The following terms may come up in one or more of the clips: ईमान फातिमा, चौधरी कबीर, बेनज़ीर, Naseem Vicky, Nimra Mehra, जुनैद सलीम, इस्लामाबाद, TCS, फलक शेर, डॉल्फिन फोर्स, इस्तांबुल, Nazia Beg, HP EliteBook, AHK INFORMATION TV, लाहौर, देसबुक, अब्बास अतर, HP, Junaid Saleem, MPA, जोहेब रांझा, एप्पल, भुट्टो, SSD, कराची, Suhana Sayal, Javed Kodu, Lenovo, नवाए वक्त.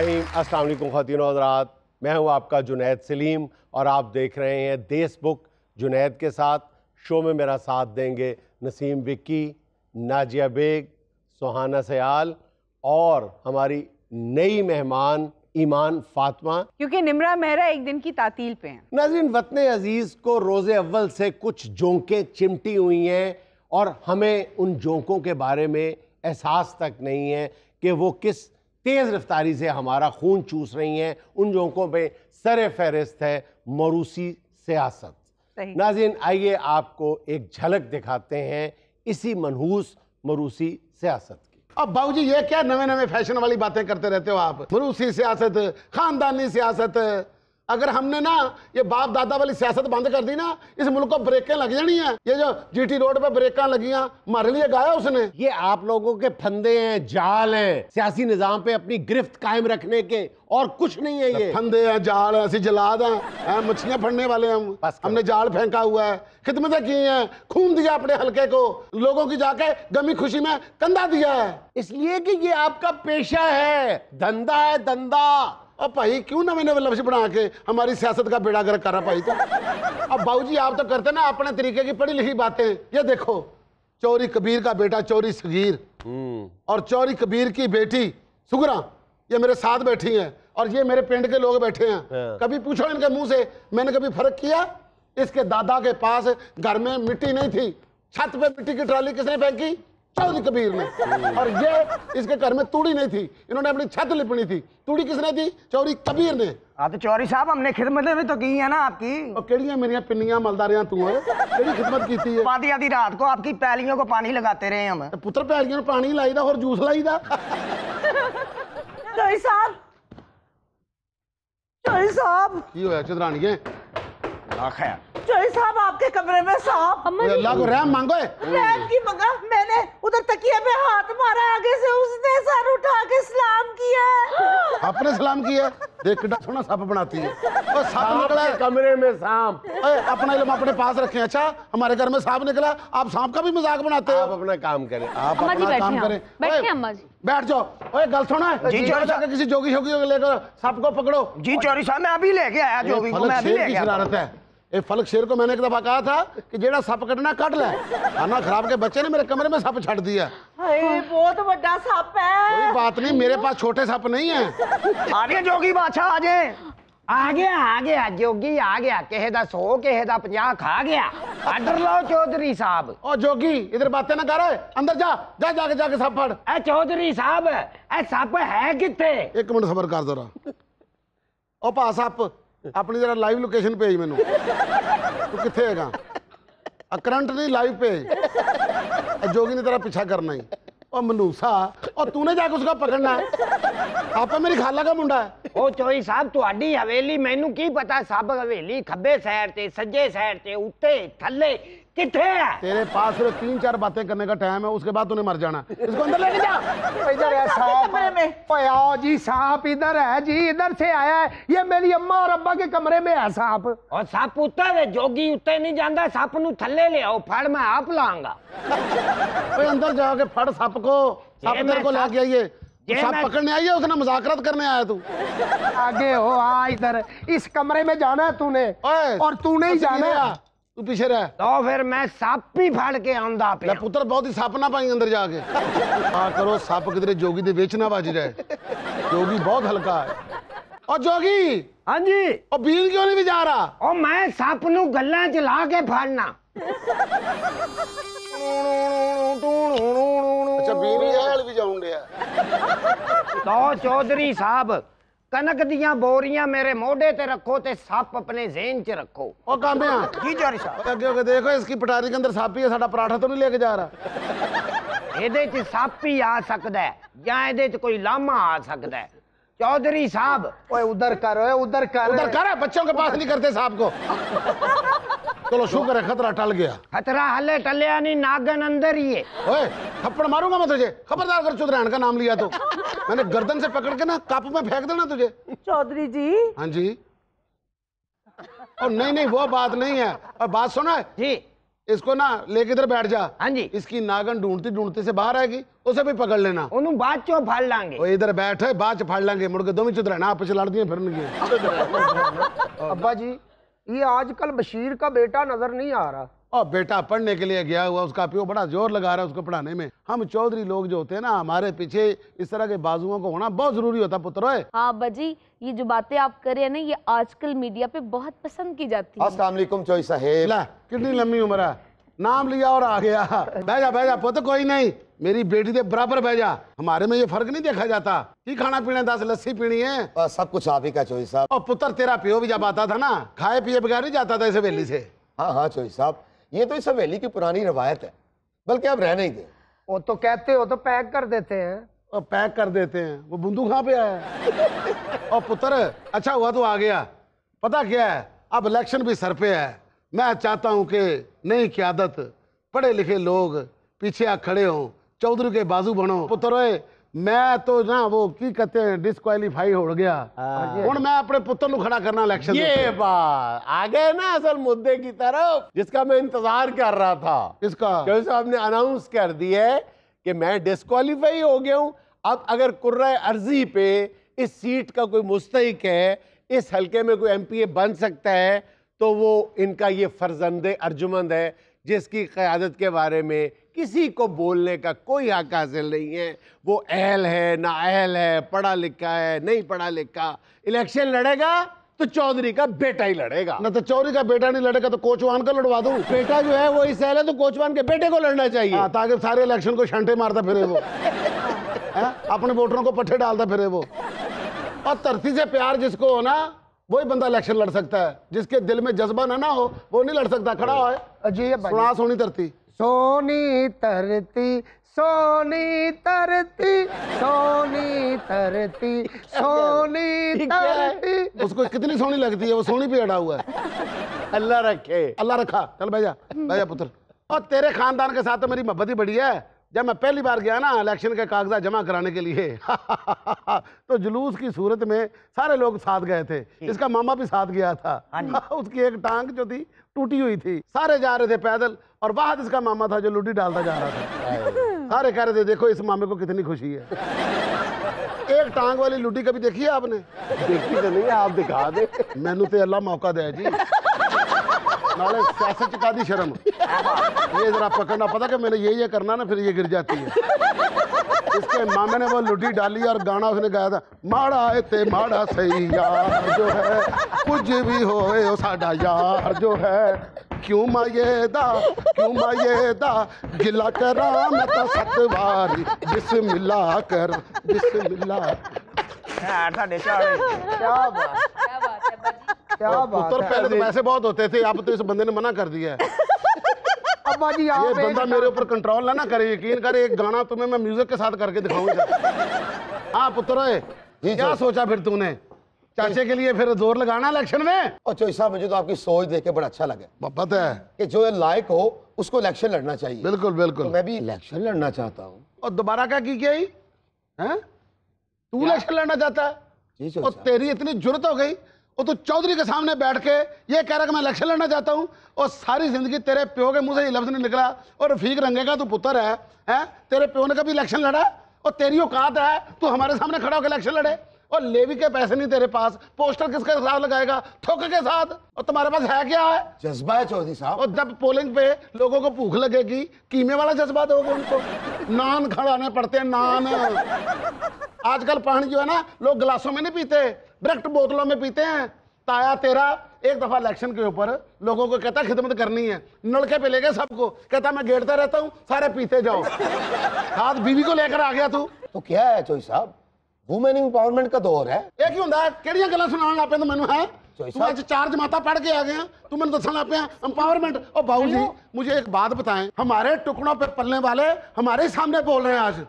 रहीम। अस्सलाम वालेकुम ख़वातीनो हज़रात, मैं हूँ आपका जुनैद सलीम और आप देख रहे हैं देसबुक। जुनैद के साथ शो में मेरा साथ देंगे नसीम विक्की, नाजिया बेग, सुहाना सयाल और हमारी नई मेहमान ईमान फातिमा, क्योंकि निम्रा मेहरा एक दिन की तातील पे हैं। नाज़रीन, वतन अजीज़ को रोज़े अव्वल से कुछ जोंकें चिमटी हुई हैं और हमें उन जोंकों के बारे में एहसास तक नहीं है कि वो किस तेज़ रफ्तारी से हमारा खून चूस रही हैं। उन जोंकों पे सर फहरिस्त है मौरूसी सियासत। नाज़रीन, आइए आपको एक झलक दिखाते हैं इसी मनहूस मौरूसी सियासत की। अब बाबूजी ये क्या नवे नवे फैशन वाली बातें करते रहते हो आप? मौरूसी सियासत, ख़ानदानी सियासत, अगर हमने ना ये बाप दादा वाली सियासत बंद कर दी ना, इस मुल्क को ब्रेकें लग जानी है। ये जो जीटी रोड पे ब्रेकें लगी हैं, हमारे लिए गाया उसने। ये आप लोगों के फंदे हैं, जाल हैं, सियासी निजाम पे अपनी गिरफ्त कायम रखने के, और कुछ नहीं है। ये फंदे हैं, जाल हैं, जलाद हैं, मछलियां फड़ने वाले हैं। हमने जाल फेंका हुआ है, खिदमतें की हैं, खून दिया अपने हल्के को, लोगों की जाके गमी खुशी में कंधा दिया है, इसलिए कि ये आपका पेशा है, धंधा है, धंधा। अब भाई क्यों ना मैंने लफ्ज बना के हमारी सियासत का बेड़ा गर्क करा भाई। तो अब बाबूजी आप तो करते ना अपने तरीके की पढ़ी लिखी बातें। ये देखो, चोरी कबीर का बेटा चोरी सगीर और चोरी कबीर की बेटी सुगरा, ये मेरे साथ बैठी हैं और ये मेरे पिंड के लोग बैठे हैं। कभी पूछो इनके मुंह से मैंने कभी फर्क किया? इसके दादा के पास घर में मिट्टी नहीं थी, छत पे मिट्टी की ट्राली किसने फेंकी? चौधरी कबीर ने। और ये इसके घर में तूड़ी नहीं थी, इन्होंने अपनी छत लिपनी थी। तूड़ी किसने दी? चौधरी कबीर ने। हाँ तो चौधरी साहब हमने खिदमतें भी तो की है ना आपकी। और केड़ियां मेरियां पिन्नियां मलदारियां तू है, केड़ी खिदमत की थी? आधी आधी रात को आपकी पैलियों को पानी लगाते रहे हम। पुत्र पैलियों को पानी लाई दा और जूस लाई दा। चौधरी साहब, चौधरी साहब की होया चौधरानिए? चोरी साहब आपके कमरे में सांप। अल्लाह को रहम मांगो। रहम की मंगा, मैंने उधर तकिया पे हाथ मारा, आगे से उसने सर उठा के सलाम किया। आपने सलाम किया? देख कितना सोना सांप बनाती है। और सांप निकला कमरे में, सांप। अपना इल्म अपने पास रखें। अच्छा, हमारे घर में सांप निकला, आप सांप का भी मजाक बनाते हैं। आप अपना काम करें, आप अपना काम करें। बैठ जाओ। ओए गल सुना जी, जाकर किसी जोगी शोगी को लेकर सांप को पकड़ो। जी चोरी साहब, मैं अभी लेके आया जोगी को, मैं अभी लेके आया। शरारत है। फलक शेर को मैंने एक दफा कहा था कि जेड़ा सप कटना कट ले, खाना खराब के बच्चे ने मेरे कमरे में सप छड़ दिया। बहुत बड़ा सप है। कोई बात नहीं, मेरे पास छोटे सप नहीं है। आगे जोगी बादशाह आ जाए। आ गया, आ गया जोगी, आ गया। कहे दा 100, कहे दा 50, खा गया। आर्डर लो चौधरी साहब। ओ जोगी इधर बातें ना करो, अंदर जा, जा जाके जाके सप फड़। ए चौधरी साहब, ए सप है किथे? एक मिनट सबर कर जरा। ओ पा सप अपनी जरा लाइव लोकेशन भेज मैनू। तू किथे हैगा? करंट नहीं, लाइव पे। जोगी ने तेरा पीछा करना ही। और मनूसा, और तूने जाके उसका पकड़ना है। आपा मेरी खाला का मुंडा है। ओ चोरी साहब, तुहाडी हवेली मैनू की पता? सब हवेली खब्बे साइड ते, सज्जे साइड ते, उत्ते थल्ले किथे है? तेरे पास सिर्फ 3-4 बातें करने का टाइम है, उसके बाद तूने मर जाना। इसको अंदर लेके जा। इधर है सांप कमरे में। ओए आओ जी, सांप इधर है जी, इधर से आया है। ये मेरी अम्मा और अब्बा के कमरे में है सांप। और सांप उतर है, जोगी उतर नहीं जाता। सांप नु थल्ले ले आओ, फड़ मैं आप लाऊंगा। ओए अंदर जाके फड़ सांप को। सांप तेरे को लाके आइए। सांप पकड़ने आई है, उसने मुजाकरत करने आया। तू आगे हो, आ इधर, इस कमरे में जाना है तूने, और तूने ही जाना है। तू पीछे रह। तो फिर मैं सांप ही फाड़ के आंदा पे। ले पुत्र, बहुत ही सांप ना पाई अंदर जाके। हाँ करो, सांप किधरे जोगी दे बेचना बाजी रहे। जोगी बहुत हल्का है। और जोगी। हाँ जी। और बीन क्यों नहीं भी जा रहा? और मैं सांप नू गल्ला चला के फाड़ना। अच्छा बीन यार भी जाऊंगे यार। तो चौधरी साहब, कनक दिया बोरियां मेरे मोढ़े ते रखो ते सांप अपने जेन च रखो। ओ कामे जी चोरी साहब, आगे देखो इसकी पटारी के अंदर सांप ही है। साडा पराठा तो नहीं लेके जा रहा। एदे च सांप ही आ सकदा है, या एदे च कोई लामा आ सकदा है। चौधरी साहब, ओए उधर कर, ओए उधर कर, उधर कर। बच्चों के पास नहीं करते सांप को। चलो शुक्र है खतरा टल गया। खतरा हले टलिया नहीं, नागन अंदर ही है। ओए थप्पड़ मारूंगा मैं तुझे, खबरदार कर चौधरान का नाम लिया तो मैंने गर्दन से पकड़ के ना काप में फेंक देना तुझे। चौधरी जी। हाँ जी। और नहीं नहीं, वो बात नहीं है। और बात सुना है जी, इसको ना लेके इधर बैठ जा। हाँ जी। इसकी नागन ढूंढती ढूंढती से बाहर आएगी, उसे भी पकड़ लेना। बाद चो फाड़ लांगे। इधर बैठ है, बाद चो फाड़ लांगे। मुड़ के दो मिनट रहना, आप पिछला दिए फिर नहीं। अब्बा जी ये आजकल बशीर का बेटा नजर नहीं आ रहा। और बेटा पढ़ने के लिए गया हुआ, उसका प्यो बड़ा जोर लगा रहा है उसको पढ़ाने में। हम चौधरी लोग जो होते हैं ना, हमारे पीछे इस तरह के बाजुओं को होना बहुत जरूरी होता है पुत्र। हाँ अब्बा जी, ये जो बातें आप कर रहे हैं ना, ये आजकल मीडिया पे बहुत पसंद की जाती है। अस्सलाम वालेकुम चौधरी साहब। ला कितनी लंबी उम्र है, नाम लिया और आ गया। बैजा बैजा पुत्र, कोई नहीं, मेरी बेटी के बराबर बैजा। हमारे में ये फर्क नहीं देखा जाता कि खाना पीना 10 लस्सी पीनी है, सब कुछ आप ही का चौधरी साहब। और पुत्र तेरा प्यो भी जब आता था ना, खाए पिए बगैर नहीं जाता था इस हवेली से। हाँ हाँ चौधरी साहब, ये तो इस हवेली की पुरानी रवायत है, बल्कि आप रहने ही दें। वो तो कहते हो तो पैक कर देते हैं। और पैक कर देते हैं, वो बुंदू कहाँ पे आया। और पुत्र अच्छा हुआ तो आ गया। पता क्या है, अब इलेक्शन भी सर पे है। मैं चाहता हूँ कि नई क्यादत, पढ़े लिखे लोग पीछे आ खड़े हों, चौधरी के बाजू बनो। पुत्र मैं तो ना वो की कहते हैं डिस्क्वालीफाई हो गया, और मैं अपने पुत्र को खड़ा करना इलेक्शन। ये बात आ गए ना असल मुद्दे की तरफ, जिसका मैं इंतजार कर रहा था। इसका क्योंकि आपने अनाउंस कर दिया कि मैं डिस्क्वालीफाई हो गया हूँ। अब अगर कुर्राए अर्जी पे इस सीट का कोई मुस्तहिक है, इस हलके में कोई MPA बन सकता है, तो वो इनका ये फर्जंदे अर्जुमंद है, जिसकी क़यादत के बारे में किसी को बोलने का कोई हक हासिल नहीं है। वो अहल है ना अहल है, पढ़ा लिखा है नहीं पढ़ा लिखा, इलेक्शन लड़ेगा तो चौधरी का बेटा ही लड़ेगा। ना तो चौधरी का बेटा नहीं लड़ेगा तो कोचवान का लड़वा दूं। बेटा जो है वो इस अहल है तो कोचवान के बेटे को लड़ना चाहिए, ताकि सारे इलेक्शन को छंटे मारता फिरे वो। अपने वोटरों को पट्टे डालता फिरे वो। और धरती से प्यार जिसको हो ना, वही बंदा इलेक्शन लड़ सकता है। जिसके दिल में जज्बा ना हो वो नहीं लड़ सकता। खड़ा हो है सोनी धरती, सोनी तरती सोनी तरती सोनी तरती सोनी तरती। उसको कितनी सोनी लगती है, वो सोनी पे अड़ा हुआ है। अल्लाह रखे, अल्लाह रखा। चल भैया भैया पुत्र, और तेरे खानदान के साथ तो मेरी मोहब्बत ही बड़ी है। जब मैं पहली बार गया ना इलेक्शन के कागजात जमा कराने के लिए तो जुलूस की सूरत में सारे लोग साथ गए थे। इसका मामा भी साथ गया था। उसकी एक टांग जो थी टूटी हुई थी, सारे जा रहे थे पैदल, और बाहर इसका मामा था जो लुटी डालता जा रहा था। सारे कह रहे थे देखो इस मामे को कितनी खुशी है। एक टांग वाली लुटी कभी देखी है आपने? देखी तो नहीं, आप दिखा दे। मैनू तो अल्लाह मौका दे जी, नाले सियासत चका दी शर्म। ये जरा पकड़ना, पता कि मैंने ये करना ना, फिर ये गिर जाती है। इसके मामे ने वो लुटी डाली और गाना उसने गाया था, माड़ा है ते माड़ा सही यार जो है, कुछ भी होए ओ साडा यार जो है, क्यों मायेदा क्यों मायेदा, गिला करा मैं तो सतवारी, बिस्मिल्ला कर बिस्मिल्ला। क्या बात है बाजी, क्या बात है। पहले तो वैसे बहुत होते थे, अब तो इस बंदे ने मना कर दिया है। अब्बा जी ये बंदा मेरे ऊपर कंट्रोल ना करे, यकीन करे। एक गाना तुम्हें मैं म्यूजिक के साथ करके दिखाऊंगा। हाँ पुत्र क्या सोचा फिर तूने, चाचे के लिए फिर जोर लगाना इलेक्शन में? और चौधरी साहब मुझे तो आपकी सोच देख के बड़ा अच्छा लगा। पता है कि जो लायक हो उसको इलेक्शन लड़ना चाहिए। बिल्कुल बिल्कुल, तो मैं भी इलेक्शन लड़ना चाहता हूँ। और दोबारा क्या की गई है, तू इलेक्शन लड़ना चाहता है? और तेरी इतनी जुर्रत हो गई, वो तो चौधरी के सामने बैठ के ये कह रहा कि मैं इलेक्शन लड़ना चाहता हूँ। और सारी जिंदगी तेरे प्यो के मुंह से ये लफ्ज नहीं निकला। और रफीक रंगे का तू पुत्र है, तेरे प्यो ने कभी इलेक्शन लड़ा? और तेरी औकात है तू हमारे सामने खड़ा होकर इलेक्शन लड़े? और लेवी के पैसे नहीं तेरे पास, पोस्टर किसके साथ लगाएगा? थोक के साथ। और तुम्हारे पास है क्या है? जज्बा है चौधरी साहब। और जब पोलिंग पे लोगों को भूख लगेगी, कीमे वाला जज्बा दोगे उनको? नान खड़ाने पड़ते हैं, नान। आजकल पानी जो है ना, लोग गिलासों में नहीं पीते, डायरेक्ट बोतलों में पीते हैं। ताया तेरा एक दफा इलेक्शन के ऊपर लोगों को कहता खिदमत करनी है, नलके पे ले गए सबको, कहता मैं गेड़ता रहता हूँ, सारे पीते जाओ। हाथ बीवी को लेकर आ गया तू। तो क्या है चौधरी साहब, वुमेन एम्पावरमेंट का दौर है। एक ही होंगे केड़ियां गल्लां सुनाउण लग पैंदा मैनूं। है तू अज 4 जमातां पढ़ के आ गया, तू मैं दसन लग पिया एम्पावरमेंट। और बाबू जी मुझे एक बात बताएं, हमारे टुकड़ों पे पलने वाले हमारे सामने बोल रहे हैं आज।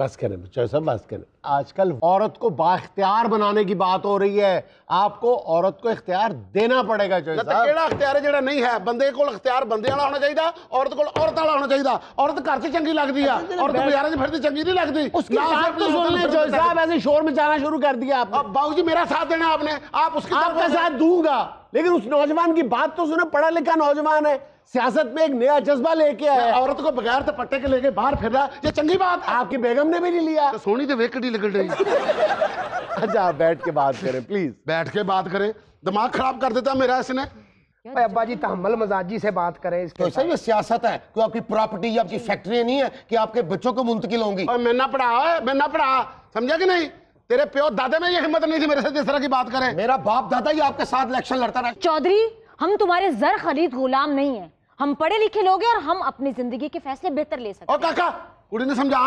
बस करें चौधरी साहब, बस करें। आजकल औरत को बाख्तियार बनाने की बात हो रही है, आपको औरत को इख्तियार देना पड़ेगा चौधरी साहब। केड़ा इख्तियार है जेड़ा नहीं है? बंदे कोल इख्तियार बंदे वाला होना चाहिए, औरत कोल औरत वाला होना चाहिए। औरत घर से चंगी लगती है, औरत बाजार से फिरती चंगी नहीं लगती। उसकी बात तो सुन ले चौधरी साहब, ऐसे शोर मचाना शुरू कर दिया आपने। अब बाबूजी मेरा साथ देना आपने, आप उसके साथ दूंगा, लेकिन उस नौजवान की बात तो सुनो। पढ़ा लिखा नौजवान है, सियासत में एक नया जज्बा लेके आया। औरत को बगैर दुपट्टे के लेके बाहर फिरना ये चंगी बात है। आपकी बेगम ने भी नहीं लिया तो सोनी तो वेकड़ी निकल रही। अच्छा आप बैठ के बात करें प्लीज, बैठ के बात करें। दिमाग खराब कर देता मेरा इसने। अब्बा जी तहम्मल मजाजी से बात करें इसके। तो ये सियासत है, कोई आपकी प्रॉपर्टी या आपकी फैक्ट्री नहीं है कि आपके बच्चों को मुंतकिल होंगी। और मैं ना पढ़ा समझा कि नहीं। तेरे प्यो दादा में ये हिम्मत नहीं थी मेरे साथ इस तरह की बात करें। मेरा बाप दादा ही आपके साथ इलेक्शन लड़ता रहा। चौधरी हम तुम्हारे जर खरीद गुलाम नहीं है, हम पढ़े लिखे लोग हैं और हम अपनी जिंदगी के फैसले बेहतर ले सकते हैं। और काका कुड़ी ने समझा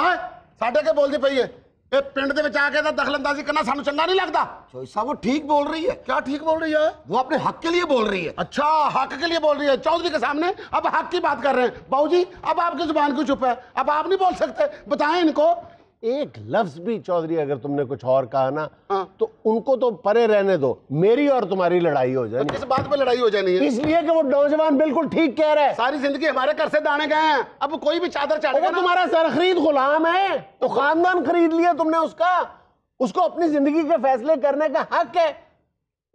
साडे के बोलती पई है ਇਹ ਪਿੰਡ ਦੇ ਵਿੱਚ ਆ ਕੇ ਤਾਂ ਦਖਲਅੰਦਾਜ਼ੀ ਕਰਨਾ ਸਾਨੂੰ ਚੰਗਾ ਨਹੀਂ ਲੱਗਦਾ। ਚੋਈ ਸਾਹਿਬ ਉਹ ਠੀਕ ਬੋਲ ਰਹੀ ਹੈ। ਕੀ ਠੀਕ ਬੋਲ ਰਹੀ ਹੈ? ਉਹ ਆਪਣੇ ਹੱਕ के लिए बोल रही है। अच्छा हक के लिए बोल रही है। चौधरी के सामने अब हक की बात कर रहे हैं। बाबू जी अब आपकी जुबान क्यों चुप है? अब आप नहीं बोल सकते। बताएं इनको। एक लफ्ज भी चौधरी अगर तुमने कुछ और कहा ना तो उनको तो परे रहने दो। मेरी और तुम्हारी लड़ाई हो जाए। किस बात पे लड़ाई हो जानी है? इसलिए कि वो नौजवान बिल्कुल ठीक कह रहे हैं। सारी जिंदगी हमारे घर से दाने गए हैं, अब कोई भी चादर चाटे वो तुम्हारा सर खरीद गुलाम है। तो खानदान खरीद लिया तुमने उसका, उसको अपनी जिंदगी के फैसले करने का हक है,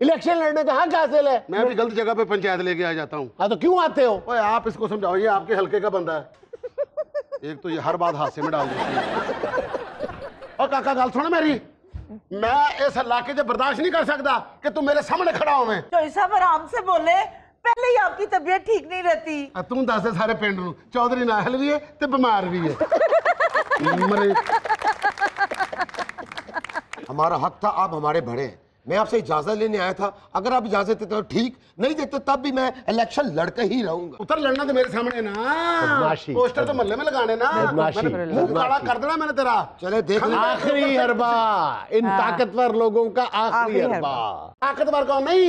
इलेक्शन लड़ने का हक हासिल है। मैं भी गलत जगह पे पंचायत लेके आ जाता हूँ। हाँ तो क्यों आते हो? आप इसको समझाओ ये आपके हल्के का बंदा है। एक तो ये हर बात हादसे में डाल देती है। और काका गल सुन मेरी, मैं इस इलाके से बर्दाश्त नहीं कर सकता कि तुम मेरे सामने खड़ा हो। मैं चौधरी साहब आराम से बोले, पहले ही आपकी तबीयत ठीक नहीं रहती। तू दस सारे पिंड नूं चौधरी नाहल भी है ते बीमार भी है। हमारा हक था, आप हमारे बड़े। मैं आपसे इजाजत लेने आया था, अगर आप इजाजत देते तो ठीक, नहीं देते तब भी मैं इलेक्शन लड़के ही रहूंगा। उतर लड़ना तो मेरे सामने ना, पोस्टर तो मोहल्ले में लगाने ना, मुंह काला कर देना मैंने तेरा। चले देख आखिरी हरबा इन ताकतवर लोगों का। आखिरी हरबा ताकतवर का नहीं,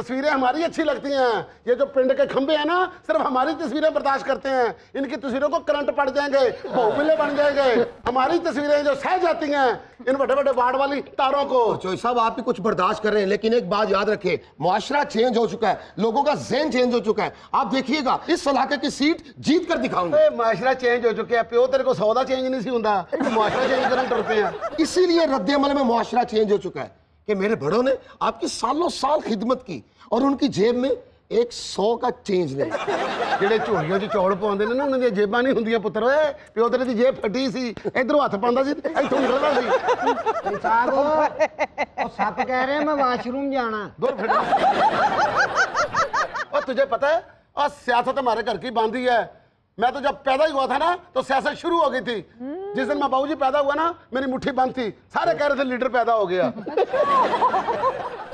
तस्वीरें हमारी अच्छी लगती हैं। ये जो पिंड के खंबे हैं ना सिर्फ हमारी तस्वीरें बर्दाश्त करते हैं। इनकी तस्वीरों को करंट पड़ जाएंगे, बहुमिले बन जाएंगे। हमारी तस्वीरें जो सह जाती हैं इन बड़े बड़े वार्ड वाली तारों को। चौधरी साहब आप भी कुछ बर्दाश्त कर रहे हैं, लेकिन एक बात याद रखें, मुआशरा चेंज हो चुका है, लोगों का ज़हन चेंज हो चुका है। आप देखिएगा इस इलाके की सीट जीत कर दिखाऊंगा। मुआशरा चेंज हो चुका है, प्यो तेरे को सौदा चेंज नहीं सी हुंदा, मुआशरा चेंज करन तुरते हैं। इसीलिए रद्द-ए-अमल में मुआशरा चेंज हो चुका है कि मेरे बड़ों ने आपकी सालों साल खिदमत की और उनकी जेब में 100 का चेंज ले। ਜਿਹੜੇ ਝੋਲੀਆਂ 'ਚ ਚੌਲ ਪਾਉਂਦੇ ਨੇ ਨਾ ਉਹਨਾਂ ਦੀਆਂ ਜੇਬਾਂ ਨਹੀਂ ਹੁੰਦੀਆਂ ਪੁੱਤਰ। ਓਏ ਪਿਓ ਤੇਰੇ ਦੀ ਜੇਬ ਫਟੀ ਸੀ, ਇਧਰੋਂ ਹੱਥ ਪਾਉਂਦਾ ਸੀ ਇੱਥੋਂ ਨਿਕਲਦਾ ਸੀ। ਵਿਚਾਰ ਉਹ ਸੱਪ ਕਹਿ ਰਿਹਾ ਮੈਂ ਵਾਸ਼ਰੂਮ ਜਾਣਾ। ਉਹ ਤੁਝੇ ਪਤਾ ਹੈ ਆ ਸਿਆਸਤ ਹਮਾਰੇ ਘਰ ਕੀ ਬੰਦੀ ਹੈ। मैं तो जब पैदा ही हुआ था ना तो सियासत शुरू हो गई थी। जिस दिन मैं बाबू जी पैदा हुआ ना मेरी मुट्ठी बंद थी, सारे कह रहे थे लीडर पैदा हो गया।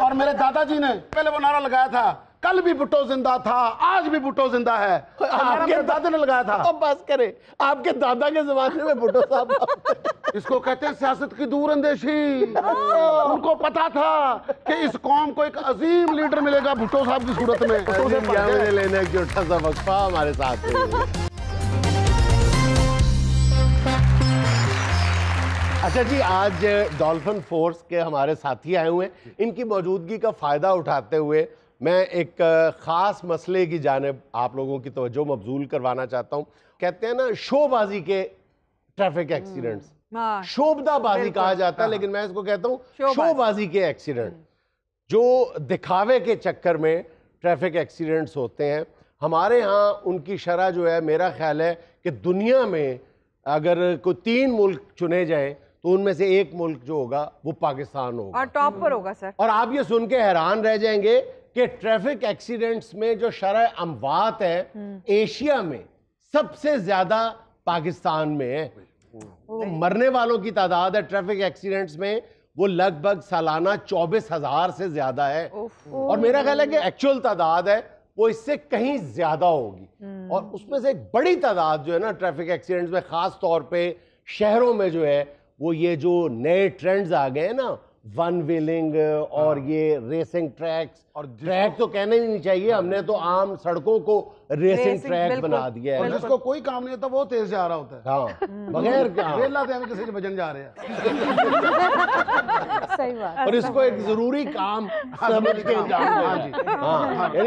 और मेरे दादाजी ने पहले वो नारा लगाया था, कल भी भुट्टो जिंदा था आज भी भुट्टो जिंदा है। आपके दादा ने लगाया था। अब बस करें, आपके दादा के जमाने में भुट्टो साहब। इसको कहते हैं सियासत की दूरअंदेशी। उनको पता था कि इस कौम को एक अजीम लीडर मिलेगा भुट्टो साहब की सूरत में। लेना एक छोटा सा वक्फा हमारे साथ। अच्छा जी आज डॉल्फिन फोर्स के हमारे साथी आए हुए हैं, इनकी मौजूदगी का फ़ायदा उठाते हुए मैं एक ख़ास मसले की जानिब आप लोगों की तवज्जो मबजूल करवाना चाहता हूँ। कहते हैं ना शोबाजी के ट्रैफिक एक्सीडेंट्स, शोबदाबाजी कहा जाता है लेकिन मैं इसको कहता हूँ शोबाजी के एक्सीडेंट, जो दिखावे के चक्कर में ट्रैफिक एक्सीडेंट्स होते हैं। हमारे यहाँ उनकी शरह जो है मेरा ख्याल है कि दुनिया में अगर कोई 3 मुल्क चुने जाएँ तो उनमें से एक मुल्क जो होगा वो पाकिस्तान होगा और टॉप पर होगा सर। और आप ये सुन के हैरान रह जाएंगे कि ट्रैफिक एक्सीडेंट्स में जो शरह अमवात है एशिया में सबसे ज्यादा पाकिस्तान में है। तो मरने वालों की तादाद है ट्रैफिक एक्सीडेंट्स में वो लगभग सालाना 24,000 से ज्यादा है। और मेरा ख्याल है कि एक्चुअल तादाद है वो इससे कहीं ज्यादा होगी। और उसमें से एक बड़ी तादाद जो है ना ट्रैफिक एक्सीडेंट्स में खास तौर पर शहरों में जो है वो ये जो नए ट्रेंड्स आ गए हैं ना वन व्हीलिंग और ये रेसिंग ट्रैक्स। और ट्रैक तो कहना ही नहीं चाहिए, हमने तो आम सड़कों को रेसिंग ट्रैक बना दिया है। जिसको कोई काम नहीं होता वो तेज जा रहा होता है। हाँ बगैर किसी वजन जा रहे हैं। सही बात। और इसको एक जरूरी काम समझ के यानी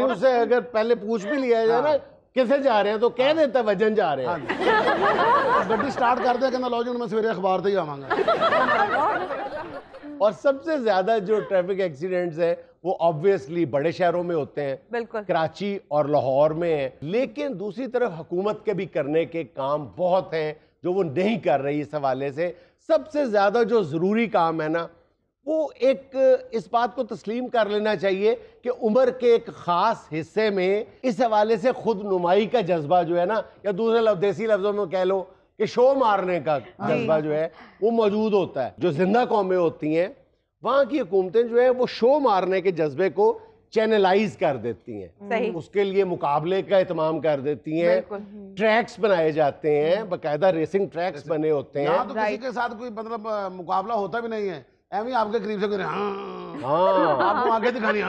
उससे अगर पहले पूछ भी लिया जाए ना किसे जा रहे हैं तो कह देता वजन जा रहे हैं। गड्डी स्टार्ट कर दे कहना लो जी मैं सवेरे अखबार तो ही आवांगा। और सबसे ज्यादा जो ट्रैफिक एक्सीडेंट्स है वो ऑब्वियसली बड़े शहरों में होते हैं, बिल्कुल कराची और लाहौर में है, लेकिन दूसरी तरफ हुकूमत के भी करने के काम बहुत हैं जो वो नहीं कर रही। इस हवाले से सबसे ज़्यादा जो ज़रूरी काम है ना, वो एक इस बात को तस्लीम कर लेना चाहिए कि उम्र के एक ख़ास हिस्से में इस हवाले से खुद नुमाई का जज्बा जो है ना, या दूसरे देसी लफ्ज़ों में कह लो कि शो मारने का जज्बा जो है वो मौजूद होता है। जो जिंदा कौमें होती हैं वहाँ की हुकूमतें जो है वो शो मारने के जज्बे को चैनलाइज कर देती हैं, उसके लिए मुकाबले का इत्माम कर देती हैं, ट्रैक्स बनाए जाते हैं, बकायदा रेसिंग ट्रैक्स बने होते हैं। तो किसी के साथ कोई मतलब मुकाबला होता भी नहीं है, एम आपके करीब से आपको आगे दिखानी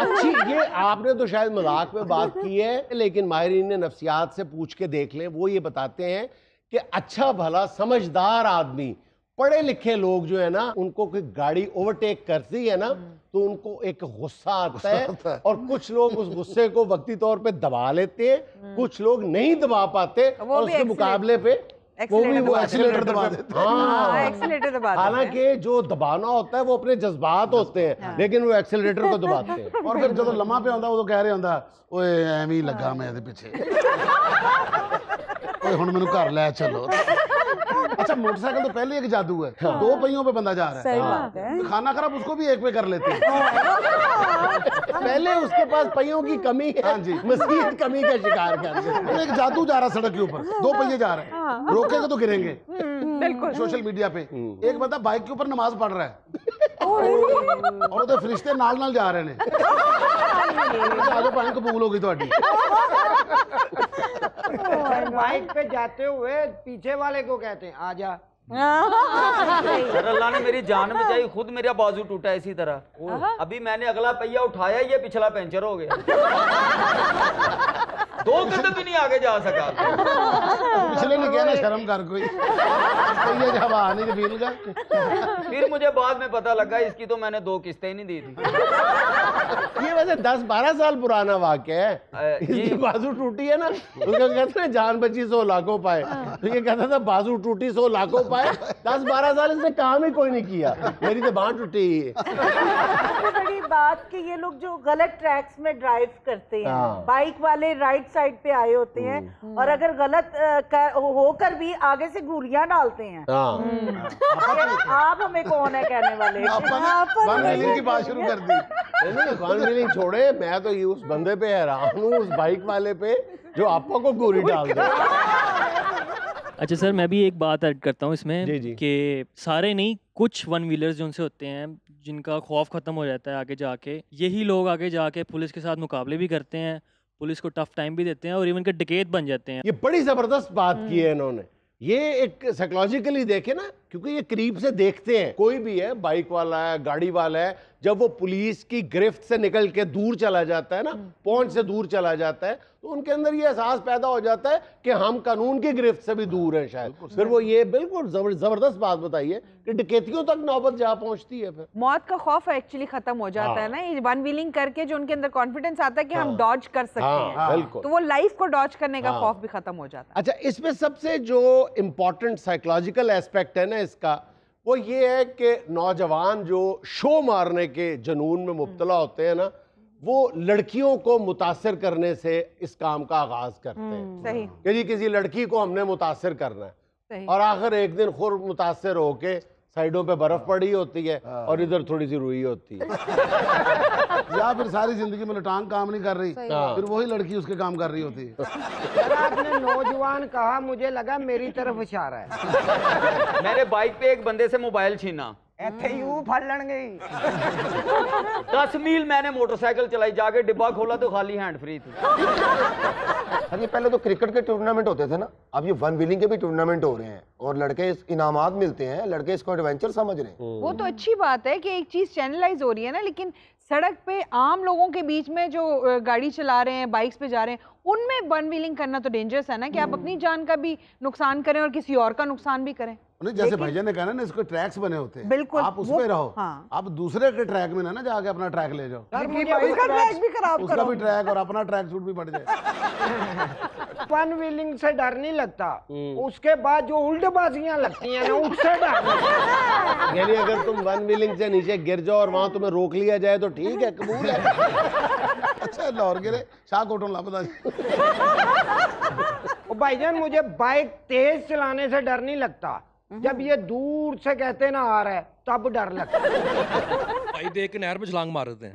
अच्छी। ये आपने तो शायद मजाक में बात की है, लेकिन माहिरीन ने नफ्सियात से पूछ के देख लें, वो ये बताते हैं कि अच्छा भला समझदार आदमी पढ़े लिखे लोग जो है ना, उनको कोई गाड़ी ओवरटेक करती है ना तो उनको एक गुस्सा आता है, और कुछ लोग उस गुस्से को वक्ती तौर पे दबा लेते हैं, कुछ लोग नहीं दबा पाते और उसके मुकाबले पे वो भी वो एक्सीलेटर दबा देते हैं। हालांकि जो दबाना होता है वो अपने जज्बात होते हैं, लेकिन वो एक्सीलेटर को दबाते हैं, और फिर जो लम्हा पे आता वो तो कह रहे होता ओए एम ही लगा मैं इहदे पीछे हुण मैनूं घर लै चलो। अच्छा, मोटरसाइकिल तो पहले एक जादू है, दो पहियों पे बंदा जा रहा है, खाना खराब उसको भी एक पे कर लेते हैं। पहले उसके पास पहियों की कमी है, हाँ जी, मजीद कमी का शिकार कर। एक जादू जा रहा है सड़क के ऊपर, दो पहिए जा रहे हैं, रोकेंगे तो गिरेंगे। बिल्कुल सोशल मीडिया पे एक बंदा बाइक के ऊपर नमाज पढ़ रहा है और तो फरिश्ते नाल नाल जा रहे हैं, कबूल होगी तुम्हारी। बाइक पे जाते हुए पीछे वाले को कहते हैं आजा। अल्लाह ने मेरी जान बचाई, खुद मेरा बाजू टूटा इसी तरह। अभी मैंने अगला पहिया उठाया, ये पिछला पंचर हो गया। दो कदम भी नहीं आगे जा सका। पिछले ने कहना शर्म कर कोई नहीं। फिर मुझे बाद में पता लगा इसकी तो मैंने दो किस्तें नहीं दी थी। ये वैसे 10-12 साल पुराना वाक्य है। इसकी बाजू टूटी है ना, उसका कहते हैं जान बची 100 लाखों पाए, तो ये कहता था बाजू टूटी 100 लाखों पाए। 10-12 साल इसने काम ही कोई नहीं किया, मेरी तो बांह टूटी। बड़ी बात कि ये लोग जो गलत ट्रैक्स में ड्राइव करते हैं, बाइक वाले राइट साइड पे आए होते हैं, और अगर गलत होकर भी आगे से घूरियां डालते हैं। आप हमें कौन है कहने वाले? आपने की बात शुरू कर दी। नहीं छोड़े, मैं तो ये उस बंदे पे हैरान हूँ, उस बाइक वाले पे जो आपको को गोरी डाल दे। अच्छा सर, मैं भी एक बात ऐड करता हूँ इसमें कि सारे नहीं, कुछ वन व्हीलर्स जो उनसे होते हैं जिनका खौफ ख़त्म हो जाता है, आगे जाके यही लोग आगे जाके पुलिस के साथ मुकाबले भी करते हैं, पुलिस को टफ टाइम भी देते हैं, और इवन के डकैत बन जाते हैं। ये बड़ी ज़बरदस्त बात की है इन्होंने। ये एक साइकोलॉजिकली देखे ना, क्योंकि ये करीब से देखते हैं, कोई भी है, बाइक वाला है, गाड़ी वाला है, जब वो पुलिस की गिरफ्त से निकल के दूर चला जाता है ना, पहुंच से दूर चला जाता है, तो उनके अंदर ये एहसास पैदा हो जाता है कि हम कानून की गिरफ्त से भी दूर हैं शायद। फिर वो ये बिल्कुल जबरदस्त बात बताई है कि डकैतियों तक नौबत जा पहुंचती है। फिर मौत का खौफ एक्चुअली खत्म हो जाता है ना, ये वन व्हीलिंग करके जो उनके अंदर कॉन्फिडेंस आता है कि हम डॉज कर सकते हैं, तो वो लाइफ को डॉज करने का खौफ भी खत्म हो जाता है। अच्छा, इसमें सबसे जो इम्पोर्टेंट साइकोलॉजिकल एस्पेक्ट है ना इसका, वो ये है कि नौजवान जो शो मारने के जुनून में मुब्तला होते हैं ना, वो लड़कियों को मुतासर करने से इस काम का आगाज करते हैं कि जी किसी लड़की को हमने मुतासर करना है, और आखिर एक दिन खुद मुतासर होके साइडों पे बर्फ पड़ी होती है और इधर थोड़ी सी रुई होती है। या फिर सारी जिंदगी में लटांग काम नहीं कर रही, फिर वही लड़की उसके काम कर रही होती है। अगर आपने नौजवान कहा, मुझे लगा मेरी तरफ इशारा है। मैंने बाइक पे एक बंदे से मोबाइल छीना, इत्थे यूं फड़ लणगे। 10 मील मैंने मोटरसाइकिल चलाई, जाके डिब्बा खोला तो खाली हैंड फ्री थी। अब ये पहले तो क्रिकेट के टूर्नामेंट होते थे ना, अब ये वन व्हीलिंग के भी टूर्नामेंट हो रहे हैं, और लड़के इनामात मिलते हैं, लड़के इसको एडवेंचर समझ रहे हैं। वो तो अच्छी बात है कि एक चीज चैनलाइज हो रही है ना, लेकिन सड़क पे आम लोगों के बीच में जो गाड़ी चला रहे हैं, बाइक्स पे जा रहे हैं, उनमें वन व्हीलिंग करना तो डेंजरस है ना, कि आप अपनी जान का भी नुकसान करें और किसी और का नुकसान भी करें। जैसे भाईजान ने कहा ना इसको ट्रैक्स बने होते हैं, बिल्कुल आप उसमें रहो। हाँ। आप दूसरे के ट्रैक में ना जाके अपना ट्रैक ले जाओ, उसका भी ट्रैक और अपना ट्रैक सूट भी बढ़ जाए। वन व्हीलिंग से डर नहीं लगता, उसके बाद जो उल्टबाजियां लगती हैं ना उससे डर। यानी अगर तुम वन व्हीलिंग से नीचे गिर जाओ और वहाँ तुम्हें रोक लिया जाए तो ठीक है, कबूल है। अच्छा लाहौर गिरे शाह कोटों लापता। भाईजान मुझे बाइक तेज चलाने से डर नहीं लगता, जब ये दूर से कहते ना आ रहा है तब डर लगता है। भाई देख के नहर में छलांग मार देते हैं।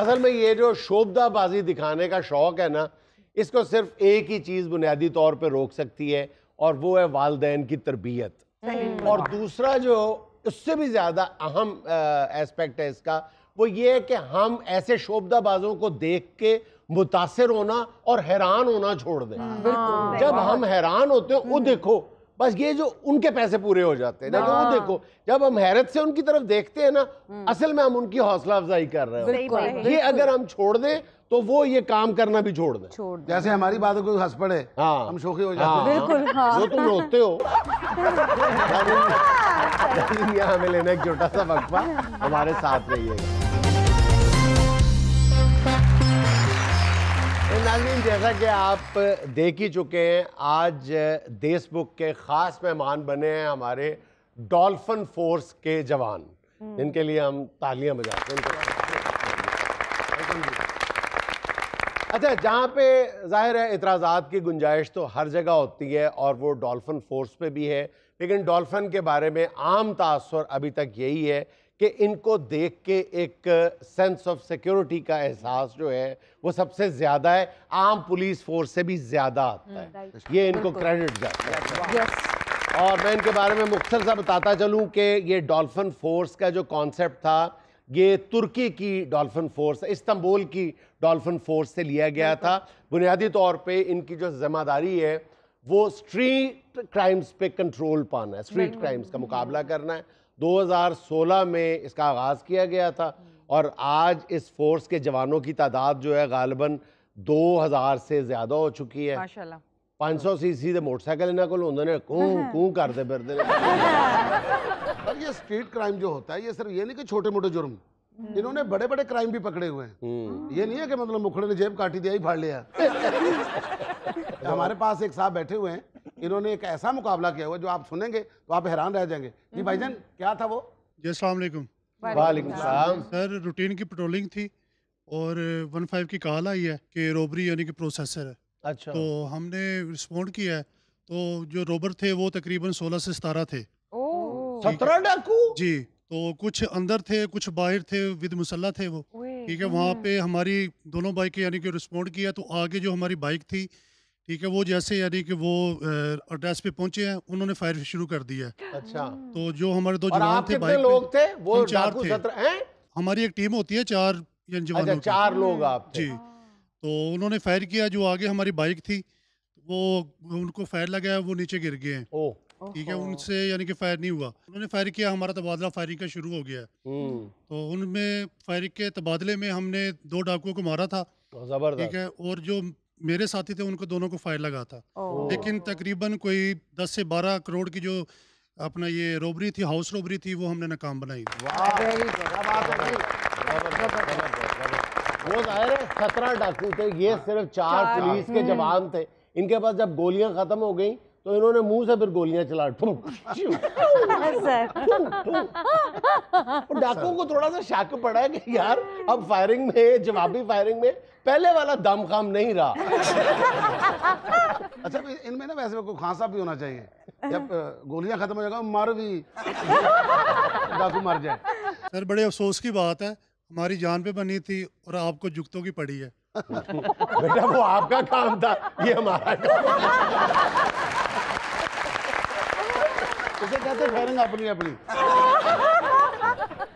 असल में ये जो शोबदाबाजी दिखाने का शौक है ना, इसको सिर्फ एक ही चीज बुनियादी तौर पे रोक सकती है और वो है वालदैन की तरबियत। और दूसरा जो उससे भी ज्यादा अहम एस्पेक्ट है इसका, वो ये है कि हम ऐसे शोबदाबाजों को देख के मुतासिर होना और हैरान होना छोड़ दें। हाँ। जब हम हैरान होते हैं वो देखो बस ये जो उनके पैसे पूरे हो जाते हैं, लेकिन वो देखो जब हम हैरत से उनकी तरफ देखते हैं ना, असल में हम उनकी हौसला अफजाई कर रहे हैं। ये अगर हम छोड़ दें तो वो ये काम करना भी छोड़ दें। जैसे हमारी बातों को हंस पड़े, हम शोखी हो जाते हैं। बिल्कुल, जो तुम रोते हो। यह हमें लेना एक छोटा सा वक्फा, हमारे साथ रहिएगा। नाज़रीन जैसा कि आप देख ही चुके हैं, आज देशबुक के ख़ास मेहमान बने हैं हमारे डॉल्फिन फोर्स के जवान, जिनके लिए हम तालियां बजाते हैं। अच्छा, जहाँ पे जाहिर है इतराज़ात की गुंजाइश तो हर जगह होती है और वो डॉल्फिन फोर्स पे भी है, लेकिन डॉल्फिन के बारे में आम तासर अभी तक यही है कि इनको देख के एक सेंस ऑफ सिक्योरिटी का एहसास जो है वो सबसे ज़्यादा है, आम पुलिस फोर्स से भी ज़्यादा आता है, ये इनको क्रेडिट जाता है। और मैं इनके बारे में मुख्तसर सा बताता चलूँ कि ये डॉल्फिन फोर्स का जो कॉन्सेप्ट था, ये तुर्की की डॉल्फिन फोर्स, इस्तांबुल की डॉल्फिन फोर्स से लिया गया था। बुनियादी तौर पे इनकी जो जिम्मेदारी है वो स्ट्रीट क्राइम्स पे कंट्रोल पाना है, स्ट्रीट क्राइम्स का मुकाबला करना है। 2016 में इसका आगाज़ किया गया था और आज इस फोर्स के जवानों की तादाद जो है गालिबन 2000 से ज़्यादा हो चुकी है। माशाल्लाह 500cc ਦੇ ਮੋਟਰਸਾਈਕਲ ਇਹਨਾਂ ਕੋਲ ਹੁੰਦੇ ਨੇ, ਕੂੰ ਕਰਦੇ ਫਿਰਦੇ ਨੇ। पर ये स्ट्रीट क्राइम जो होता है, ये सिर्फ ये नहीं कि छोटे मोटे जुर्म, इन्होंने बड़े बड़े क्राइम भी पकड़े हुए हैं। ये नहीं है कि मतलब मुखड़े ने जेब काटी दिया ही फाड़ लिया। हमारे पास एक साहब बैठे हुए हैं, इन्होंने एक ऐसा मुकाबला किया हुआ जो आप सुनेंगे तो आप हैरान रह जाएंगे। जी भाईजान क्या था वो? जी अस्सलाम वालेकुम। वालेकुम सलाम। सर रूटीन की पेट्रोलिंग थी और 15 की कॉल आई है कि रोबरी यानी कि प्रोसेसर है। अच्छा। तो हमने रिस्पॉन्ड किया है, तो जो रोबर थे वो तकरीबन 16 से 17 थे। 17 डाकू? जी। तो कुछ अंदर थे कुछ बाहर थे, विद मुसल्ला थे वो। ठीक है, वहाँ पे हमारी दोनों बाइकें यानी कि रिस्पॉन्ड किया, तो आगे जो हमारी बाइक थी ठीक है वो जैसे यानी कि वो एड्रेस पे पहुंचे हैं, उन्होंने फायर शुरू कर दिया। अच्छा। तो जो हमारे दो जवान थे, बाइक लोग थे वो 4 थे। हमारी एक टीम होती है 4 जवानों। अच्छा, 4 लोग आप थे। जी। तो उन्होंने फायर किया, जो आगे हमारी बाइक थी वो उनको फायर लगा, वो नीचे गिर गए हैं। ठीक है, उनसे यानी कि फायर नहीं हुआ। उन्होंने फायर किया, हमारा तबादला फायरिंग का शुरू हो गया। तो उनमें फायरिंग के तबादले में हमने 2 डाकुओं को मारा था। ठीक है, और जो मेरे साथी थे उनको दोनों को फायर लगा था। लेकिन तकरीबन कोई 10 से 12 करोड़ की जो अपना ये रोबरी थी, हाउस रोबरी थी, वो हमने नाकाम बनाई। वो जाहिर है 17 डाकू थे, ये सिर्फ 4 पुलिस के जवान थे। इनके पास जब गोलियां खत्म हो गई तो इन्होंने मुंह से फिर गोलियां चला। डाकुओं को थोड़ा सा शक पड़ा है कि यार अब फायरिंग में, जवाबी फायरिंग में पहले वाला दम काम नहीं रहा। अच्छा, इनमें ना वैसे कोई खांसा भी होना चाहिए, जब गोलियां खत्म हो जाएगा मर भी डाकू मर जाए। सर बड़े अफसोस की बात है, हमारी जान पे बनी थी और आपको जुगतों की पड़ी है। बेटा वो आपका काम था, ये हमारा काम। इसे कहते फायरिंग अपनी अपनी।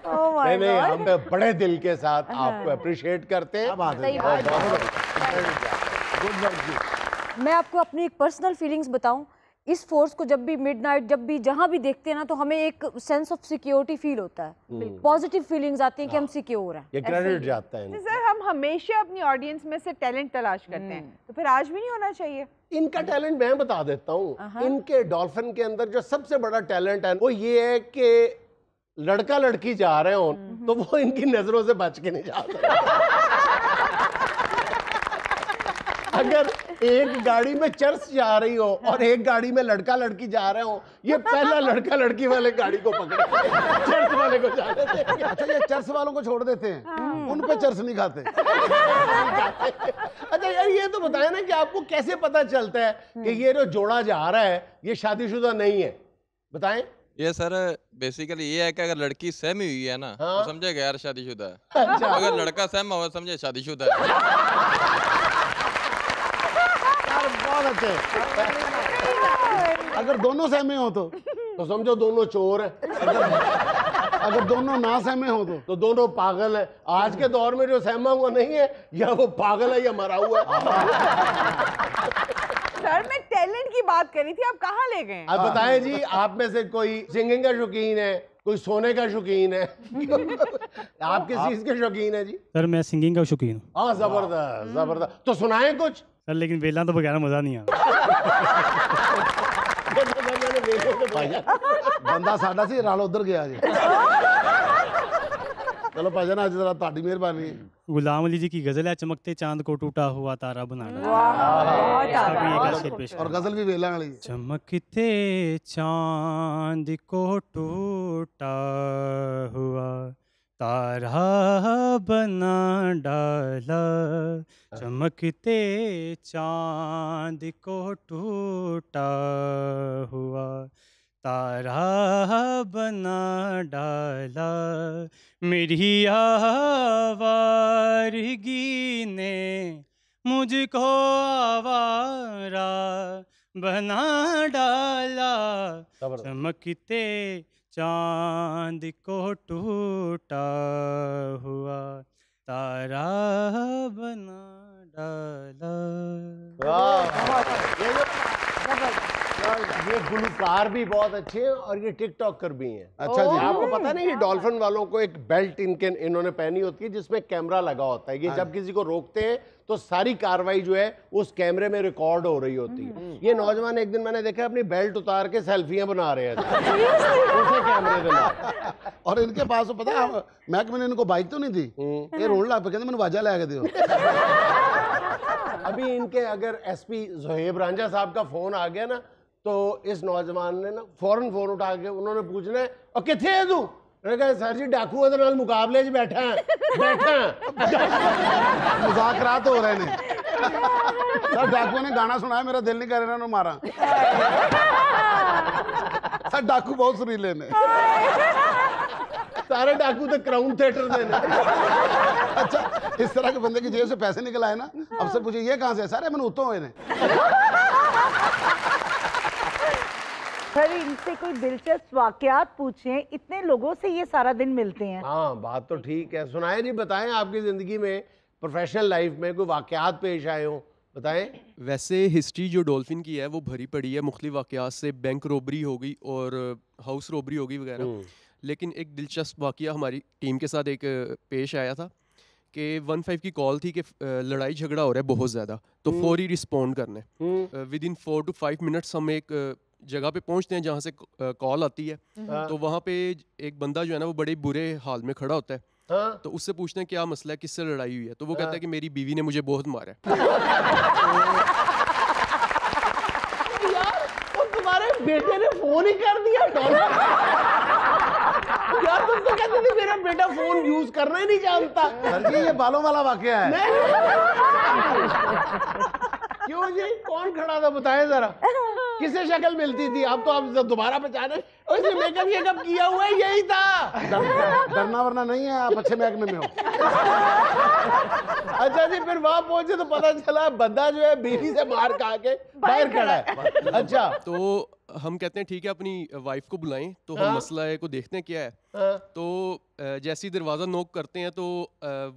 नहीं, हम बड़े दिल के साथ आपको अप्रिशिएट करते हैं। मैं आपको अपनी एक पर्सनल फीलिंग्स बताऊं, इस फोर्स को जब भी मिडनाइट जब भी जहाँ भी देखते हैं ना तो हमें एक सेंस ऑफ सिक्योरिटी फील होता है, पॉजिटिव फीलिंग्स आती हैं कि हम सिक्योर हैं। ये क्रेडिट जाता है। सर हम हमेशा अपनी ऑडियंस में से टैलेंट तलाश करते हैं, तो फिर आज भी नहीं होना चाहिए? इनका टैलेंट मैं बता देता हूँ, इनके डॉल्फिन के अंदर जो सबसे बड़ा टैलेंट है वो ये है कि लड़का लड़की जा रहे हो तो वो इनकी नजरों से बच के नहीं जा सकते। अगर एक गाड़ी में चर्च जा रही हो और एक गाड़ी में लड़का लड़की जा रहे हो, ये पहला लड़का लड़की वाले गाड़ी को पकड़े, चर्च वाले को जाने देते। अच्छा ये चर्च वालों को छोड़ देते हैं, उन पे चर्च नहीं खाते। अच्छा यार ये तो बताए ना कि आपको कैसे पता चलता है कि ये जो जोड़ा जा रहा है ये शादीशुदा नहीं है, बताएं? ये सर बेसिकली ये है कि अगर लड़की सहमी हुई है ना तो समझे गैर शादीशुदा है, अगर लड़का सहमा हुआ समझे शादीशुदा है। बहुत अच्छे। अगर दोनों सहमे हो तो समझो दोनों चोर है, अगर दोनों ना सहमे हो तो दोनों पागल है। आज के दौर में जो सहमा हुआ नहीं है या वो पागल है या मरा हुआ है। सर मैं टैलेंट की बात करी थी, आप कहाँ ले गए? आप बताएं जी, आप में से कोई सिंगिंग का शौकीन है, कोई सोने का शौकीन है, आप किस चीज के शौकीन है जी? सर मैं सिंगिंग का शौकीन हूँ। हाँ जबरदस्त जबरदस्त, तो सुनाएं कुछ। सर लेकिन वेला तो बगैर मजा नहीं आता। बंदा साडा सी राल उधर गया जी। चलो भाजन आज जरा ताड़ी मेहरबानी। गुलाम अली जी की गजल है चमकते चांद को टूटा हुआ तारा बनाना, और गजल भी वेला वाली। चमकते चांद को टूटा हुआ तारा बना डाला, चमकते चांद को टूटा हुआ तारा बना डाला, मेरी आवारगी ने मुझको आवारा बना डाला, चमकते चांद को टूटा हुआ तारा बना डाला। ये गुलकार भी बहुत अच्छे हैं और ये टिकटॉकर भी हैं। अच्छा जी आपको पता नहीं ये डॉल्फिन वालों को एक बेल्ट इन्होंने पहनी होती है जिसमें कैमरा लगा होता है, ये जब किसी को रोकते हैं तो सारी कार्रवाई जो है उस कैमरे में रिकॉर्ड हो रही होती है। ये नौजवान एक दिन मैंने देखा अपनी बेल्ट उतार के सेल्फियां बना रहे हैं उसे कैमरे में ला। और इनके पास पता है मैंने इनको बाइक तो नहीं दी, ये रोड ला पे कहते मैंने वाजा लगा दिया। अभी इनके अगर SP जोहेब रांझा साहब का फोन आ गया ना तो इस नौजवान ने ना फौरन फोन उठा के उन्होंने पूछना है और किथे है तू? कहा सर जी डाकू नाल मुकाबले च बैठा बैठा। मुज़ाकरात हो रहे हैं सर, डाकू ने गाना सुनाया मेरा दिल नहीं कर रहा इन्होंने मारा। सर डाकू बहुत सुरीले ने, सारे डाकू तो क्राउन थिएटर में ना। अच्छा इस तरह के बंदे की जेब से पैसे निकल आए ना, अब सर पूछे ये कहाँ से? सारे मैंने उतो हुए ने। सर इनसे कोई दिलचस्प वाकयात पूछें, इतने लोगों से ये सारा दिन मिलते हैं। हाँ बात तो ठीक है, सुनाए जी बताएं आपकी ज़िंदगी में प्रोफेशनल लाइफ में कोई वाकयात पेश आए हो, बताएं। वैसे हिस्ट्री जो डॉल्फिन की है वो भरी पड़ी है मुख्तलिफ वाकयात से, बैंक रोबरी हो गई और हाउस रोबरी हो गई वगैरह, लेकिन एक दिलचस्प वाकया हमारी टीम के साथ एक पेश आया था कि 15 की कॉल थी कि लड़ाई झगड़ा हो रहा है बहुत ज़्यादा, तो फौरी रिस्पॉन्ड करने विद इन 4 to 5 मिनट्स हम एक जगह पे पहुंचते हैं जहाँ से कॉल आती है। तो वहाँ पे एक बंदा जो है ना वो बड़े बुरे हाल में खड़ा होता है। तो उससे पूछते हैं क्या मसला है, किससे लड़ाई हुई है? तो वो कहता है कि मेरी बीवी ने मुझे बहुत मारा है। यार तो तुम्हारे बेटे ने फोन ही कर दिया। यार तुम तो कहते थे मेरा बेटा फोन यूज करना ही नहीं जानता। सर जी ये बालों वाला वाकया है। क्यों जी कौन खड़ा था बताएं जरा, किसे शक्ल मिलती थी? अब तो आप दोबारा पहचाने, उसने मेकअप शेकअप किया हुआ है, यही था। डरना वरना नहीं है, आप अच्छे महकमे में हो। अच्छा जी फिर वहां पहुंचे तो पता चला बंदा जो है बीवी से मार खा के बाहर खड़ा है। अच्छा तो हम कहते हैं ठीक है अपनी वाइफ को बुलाएं, तो हम मसला है को देखते हैं क्या है। तो जैसे ही दरवाज़ा नोक करते हैं तो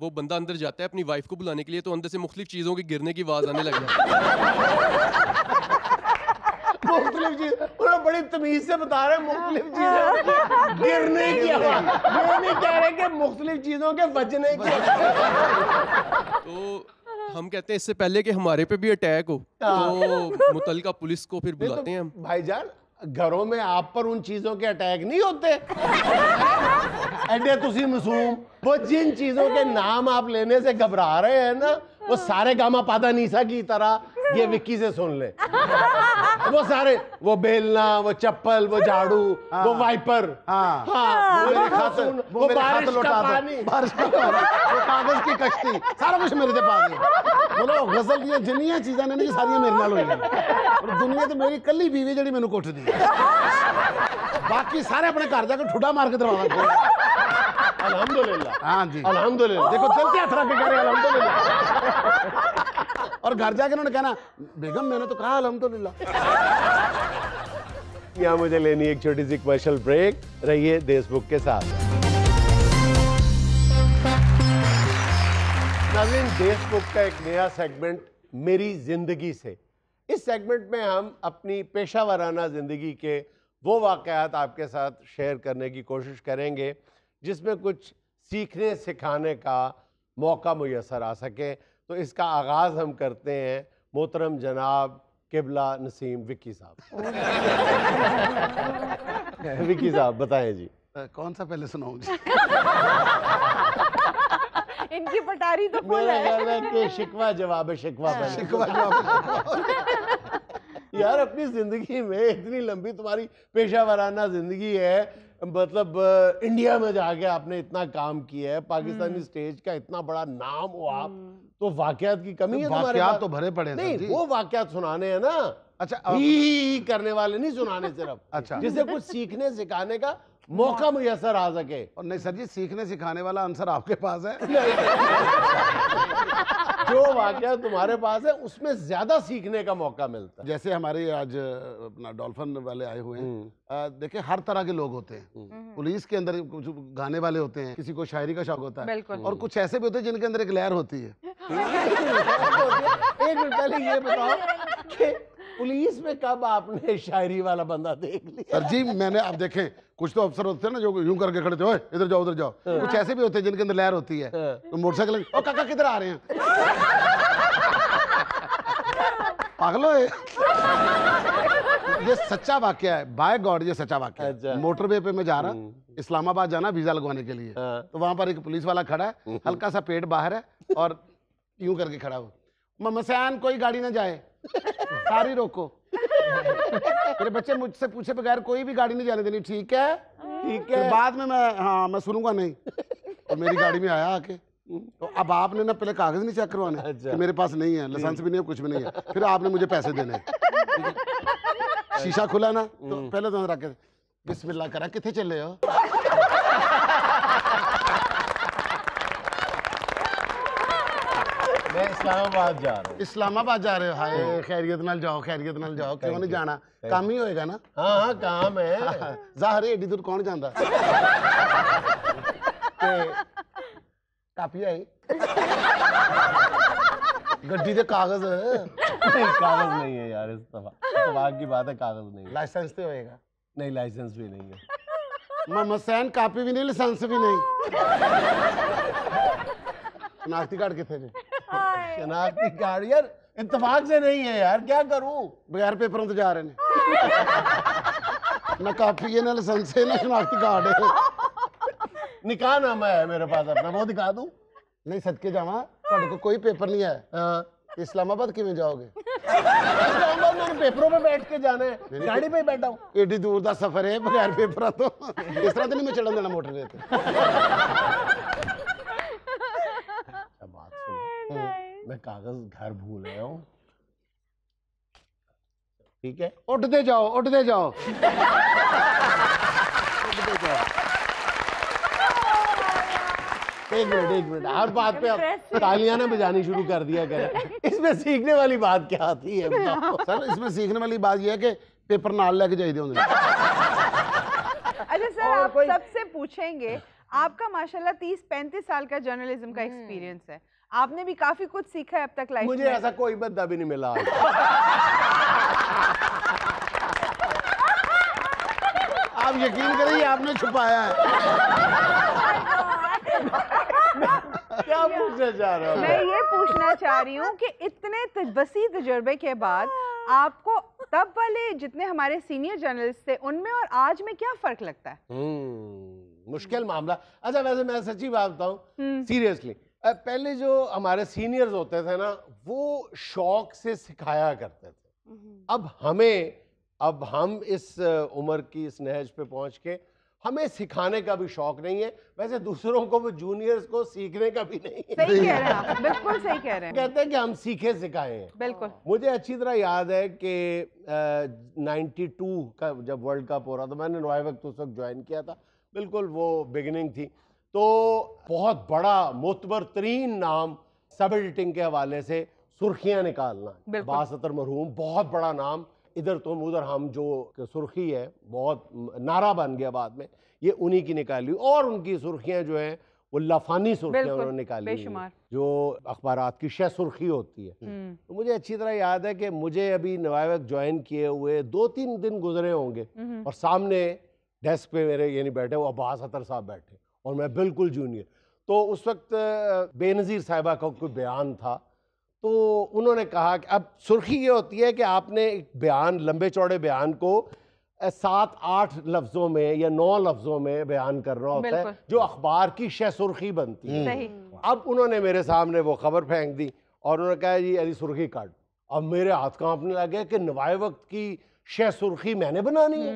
वो बंदा अंदर जाता है अपनी वाइफ को बुलाने के लिए, तो अंदर से मुख्तलिफ चीज़ों के गिरने की आवाज़ आने लगी। मुख्तलिफ चीज बड़ी तमीज से बता रहे हैं मुख्तलिफ चीजें गिरने की नहीं कह रहे कि मुख्तलिफ चीजों के बचने की। तो हम कहते हैं इससे पहले कि हमारे पे भी अटैक हो तो मुतलका पुलिस को फिर बुलाते हैं हम। भाईजान घरों में आप पर उन चीजों के अटैक नहीं होते एडे तुसी मासूम। वो जिन चीजों के नाम आप लेने से घबरा रहे हैं ना वो सारे गामा पादा नीसा की तरह ये विक्की से सुन ले। वो सारे वो बेलना वो चप्पल वो झाड़ू वो वाइपर वो बारिश का पानी वो कागज की कश्ती सारा कुछ मेरे से पास है। बोलो गजल दिया जिन्निया चीजा ने नहीं सारियां मेरे नाल होई और दुनिया तो मेरी कली बीवी जड़ी मैनू कुट दी बाकी सारे अपने घर जाकर ठुडा मार के दरवाना। अल्हम्दुलिल्लाह हाँ जी अल्हम्दुलिल्लाह। देखो चलते हाथ रख के कह रहे हैं अल्हम्दुलिल्लाह और घर जाके उन्होंने कहना बेगम मैंने तो कहा अल्हम्दुलिल्लाह। यहाँ मुझे लेनी एक छोटी सी कमर्शियल ब्रेक, रहिए देशबुक के साथ। नाज़रीन देशबुक का एक नया सेगमेंट मेरी जिंदगी से। इस सेगमेंट में हम अपनी पेशा वाराना जिंदगी के वो वाक़यात आपके साथ शेयर करने की कोशिश करेंगे जिसमें कुछ सीखने सिखाने का मौका मुयसर आ सके। तो इसका आगाज़ हम करते हैं मोहतरम जनाब किबला नसीम विक्की साहब। विक्की साहब बताएं जी कौन सा पहले सुनाऊं जी? इनकी पटारी तो फुल है। शिकवा जवाब शिकवा शिकवा जवाब। यार अपनी जिंदगी में इतनी लंबी तुम्हारी पेशा वाराना जिंदगी है, मतलब इंडिया में जाके आपने इतना काम किया है, पाकिस्तानी स्टेज का इतना बड़ा नाम हो आप, तो वाकयात की कमी है तुम्हारे पास? तो भरे पड़े नहीं जी। वो वाकयात सुनाने हैं ना। अच्छा करने वाले नहीं सुनाने सिर्फ। अच्छा जिससे कुछ सीखने सिखाने का मौका मुयसर आ सके। और नहीं सर जी सीखने सिखाने वाला आंसर आपके पास है। जो वाकया तुम्हारे पास है उसमें ज्यादा सीखने का मौका मिलता है। जैसे हमारे आज अपना डॉल्फिन वाले आए हुए हैं, देखिए हर तरह के लोग होते हैं। पुलिस के अंदर कुछ गाने वाले होते हैं, किसी को शायरी का शौक होता है, और कुछ ऐसे भी होते हैं जिनके अंदर एक लहर होती है। एक मिनट पहले ये बताओ कि पुलिस में कब आपने शायरी वाला बंदा देख लिया? सर जी मैंने आप देखें कुछ तो अफसर होते हैं ना जो यूं करके खड़े थे इधर जाओ उधर जाओ, कुछ ऐसे भी होते हैं जिनके अंदर लहर होती है। तो मोटरसाइकिल ओ काका किधर आ रहे हैं पागलो ये सच्चा वाकया है, बाय गॉड ये सच्चा वाकया है। मोटरवे पे मैं जा रहा हूँ, इस्लामाबाद जाना वीजा लगवाने के लिए, तो वहाँ पर एक पुलिस वाला खड़ा है, हल्का सा पेट बाहर है और यूं करके खड़ा हो ममसान कोई गाड़ी ना जाए सारी रोको। मेरे बच्चे मुझसे पूछे बगैर कोई भी गाड़ी नहीं जाने देनी, ठीक है ठीक है। बाद में मैं हाँ मैं सुनूंगा नहीं। तो मेरी गाड़ी में आया आके, तो अब आपने ना पहले कागज नहीं चेक करवाना है कि मेरे पास नहीं है, लाइसेंस भी नहीं है, कुछ भी नहीं है, फिर आपने मुझे पैसे देने हैं। शीशा खुला ना तो पहले तो रखे बिस्मिल्लाह करा कितने चले हो। मैं इस्लामाबाद जा रहा हूँ। इस्लामाबाद जा रहे हो? हाय खैरियत नाल जाओ, खैरियत नाल जाओ। क्यों नहीं जाना, काम ही होएगा ना। हाँ हाँ काम है जाहिर है, एडी दूर कौन जाता। कापी आई गड्डी दे कागज नहीं, कागज नहीं है यार, इत्तेफाक की बात है कागज नहीं। लाइसेंस तो होएगा? नहीं लाइसेंस भी नहीं है। मामा सैन कापी भी नहीं लाइसेंस भी नहीं। शनाख्ती कार्ड कितने थे? शनाख्ती कार्ड यार इत्तेफाक से नहीं है यार, क्या करूं बगैर पेपरों तो जा रहे हैं। ना कापी है ना लाइसेंस है ना शनाख्ती कार्ड है। निकाह नामा है मेरे पास अपना, वो दिखा दूं? नहीं सदके जावा तुहाडे को कोई पेपर नहीं है, इस्लामाबाद किवें जाओगे? इस्लामाबाद मैंने पेपरों पे बैठ के जाना है, गाड़ी पे बैठा हूं, एडी दूर का सफर है बगैर पेपर तो इस तरह तो नहीं मैं चढ़न देना मोटरवे पे। मैं कागज घर भूल आया हूँ, ठीक है। उठते जाओ उठते जाओ। उठते जाओ। एक मिनट हर बात पे आप तालियां ना बजानी शुरू कर दिया करें। इसमें सीखने वाली बात क्या आती है बताओ सर? इसमें सीखने वाली बात यह है कि पेपर नाल लेके जाइए होंगे। अच्छा सर आप सबसे पूछेंगे, आपका माशाल्लाह 30-35 साल का जर्नलिज्म का एक्सपीरियंस है, आपने भी काफी कुछ सीखा है अब तक लाइफ में। मुझे ऐसा कोई बंदा भी नहीं मिला। आप यकीन करिए आपने छुपाया है। क्या पूछना चाह रहा हूँ मैं? ये पूछना चाह रही हूँ कि इतने वसी तजुर्बे के बाद आपको तब वाले जितने हमारे सीनियर जर्नलिस्ट थे उनमें और आज में क्या फर्क लगता है? मुश्किल मामला। अच्छा वैसे मैं सच्ची बात बताऊँ सीरियसली, पहले जो हमारे सीनियर्स होते थे ना वो शौक से सिखाया करते थे। अब हम इस उम्र की इस नहज पे पहुँच के हमें सिखाने का भी शौक नहीं है। वैसे दूसरों को वो जूनियर्स को सीखने का भी नहीं है। सही कह रहे हैं आप, बिल्कुल सही कह रहे हैं। कहते हैं कि हम सीखे सिखाए हैं। बिल्कुल। मुझे अच्छी तरह याद है कि 92 का जब वर्ल्ड कप हो रहा था, मैंने नौवे वक्त उस वक्त ज्वाइन किया था, बिल्कुल वो बिगिनिंग थी। तो बहुत बड़ा मोतबर तरीन नाम सब एडिटिंग के हवाले से सुर्खियाँ निकालना, अब्बास अतर मरहूम, बहुत बड़ा नाम, इधर तुम उधर हम, जो सुर्खी है बहुत नारा बन गया बाद में, ये उन्हीं की निकाली। और उनकी सुर्खियाँ जो हैं वो लाफानी सुर्खियाँ उन्होंने निकाली जो अखबारात की शह सुर्खी होती है। तो मुझे अच्छी तरह याद है कि मुझे अभी नवाए वक्त ज्वाइन किए हुए 2-3 दिन गुजरे होंगे और सामने डेस्क पे मेरे यानी बैठे वो अब्बास अतर साहब बैठे और मैं बिल्कुल जूनियर। तो उस वक्त बेनज़ीर साहिबा का कोई बयान था तो उन्होंने कहा कि अब सुर्खी ये होती है कि आपने एक बयान, लंबे चौड़े बयान को 7-8 लफ्ज़ों में या 9 लफ्ज़ों में बयान करना होता है जो अखबार की शह सुर्खी बनती है। अब उन्होंने मेरे सामने वो खबर फेंक दी और उन्होंने कहा जी अली सुर्खी काट। अब मेरे हाथ कांपने लगे कि नवाए वक्त की शह सुर्खी मैंने बनानी है।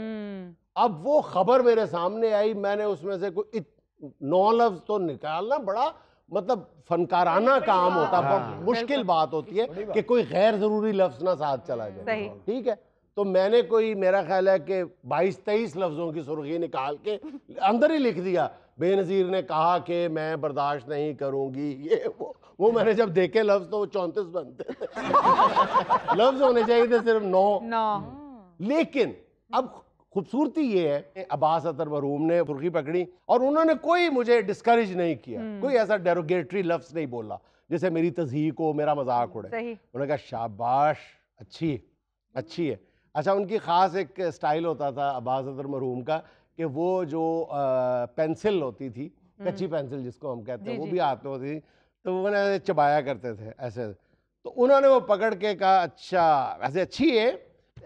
अब वो खबर मेरे सामने आई, मैंने उसमें से कोई 9 लफ्ज़ तो निकालना बड़ा मतलब फनकाराना काम होता है, मुश्किल बात होती है कि कोई गैर जरूरी लफ्ज ना साथ चला जाए। ठीक है, तो मैंने कोई मेरा ख्याल है कि 22-23 लफ्जों की सुर्खी निकाल के अंदर ही लिख दिया। बेनज़ीर ने कहा कि मैं बर्दाश्त नहीं करूंगी ये वो मैंने जब देखे लफ्ज तो वो 34 बनते लफ्ज होने चाहिए थे सिर्फ 9। लेकिन अब खूबसूरती ये है कि अब्बास अतर मरहूम ने सुर्खी पकड़ी और उन्होंने कोई मुझे डिस्करेज नहीं किया, कोई ऐसा डेरोगेटरी लफ्ज़ नहीं बोला जैसे मेरी तज़हीक हो, मेरा मजाक उड़े। उन्होंने कहा शाबाश, अच्छी है। अच्छा, उनकी ख़ास एक स्टाइल होता था अब्बास अतर मरहूम का कि वो जो पेंसिल होती थी, कच्ची पेंसिल जिसको हम कहते हैं, वो भी हाथ में होती थी तो वो ना चबाया करते थे ऐसे। तो उन्होंने वो पकड़ के कहा अच्छा ऐसे अच्छी है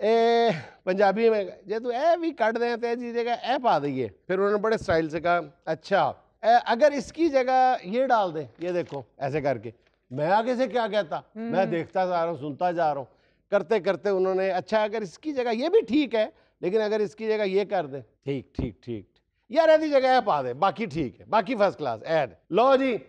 पंजाबी में जे तू ए भी काट दें तो जी जगह ए पा दीजिए। फिर उन्होंने बड़े स्टाइल से कहा अच्छा अगर इसकी जगह ये डाल दें, ये देखो ऐसे करके। मैं आगे से क्या कहता, मैं देखता जा रहा हूँ, सुनता जा रहा हूँ। करते करते उन्होंने अच्छा अगर इसकी जगह ये भी ठीक है लेकिन अगर इसकी जगह ये कर दें, ठीक यार ऐसी जगह ए पा दें, बाकी ठीक है, बाकी फर्स्ट क्लास ऐड। लो जी,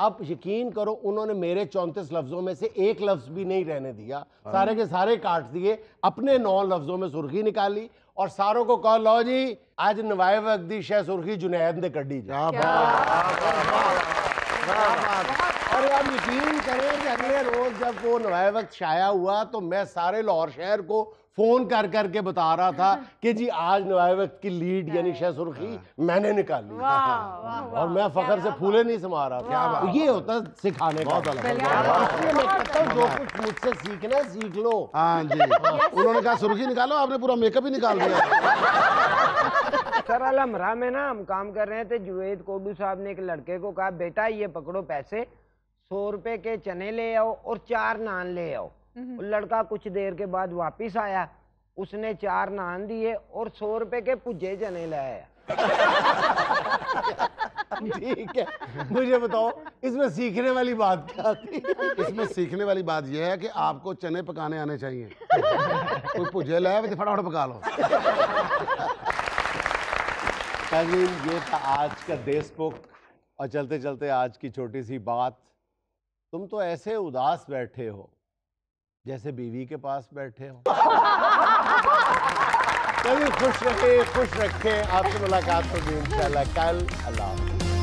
आप यकीन करो उन्होंने मेरे 34 लफ्जों में से एक लफ्ज भी नहीं रहने दिया, सारे के सारे काट दिए, अपने 9 लफ्जों में सुर्खी निकाली और सारों को कहा लो जी आज नवाए वक्त दी शह सुर्खी जुनैद ने कड़ी। और आप यकीन करें कि अगले रोज जब वो नवाए वक्त शाया हुआ तो मैं सारे लाहौर शहर को फोन कर करके बता रहा था कि जी आज नवाए वक्त की लीड यानी शह सुर्खी मैंने निकाली। और मैं फखर से फूले नहीं समा रहा था। ये होता सिखाने का, जो कुछ मुझसे सीखना है सीख लो। हाँ जी, उन्होंने कहा सुर्खी निकालो, आपने पूरा मेकअप ही निकाल दिया। सर अल अमरा में ना हम काम कर रहे थे, जुवेद कोडू साहब ने एक लड़के को कहा बेटा ये पकड़ो पैसे, 100 रुपए के चने ले आओ और 4 नान ले आओ। लड़का कुछ देर के बाद वापस आया, उसने 4 नान दिए और 100 रुपए के पुज्जे चने लाया। ठीक है, मुझे बताओ इसमें सीखने वाली बात क्या थी? इसमें सीखने वाली बात यह है कि आपको चने पकाने आने चाहिए। कोई पुज्जे लाया तो फटाफट पका लो। ये था आज का देशबुक। और चलते चलते आज की छोटी सी बात, तुम तो ऐसे उदास बैठे हो जैसे बीवी के पास बैठे हो। कभी खुश रहे, खुश रखे। आपसे मुलाकात होगी इंशाल्लाह कल। अल्लाह।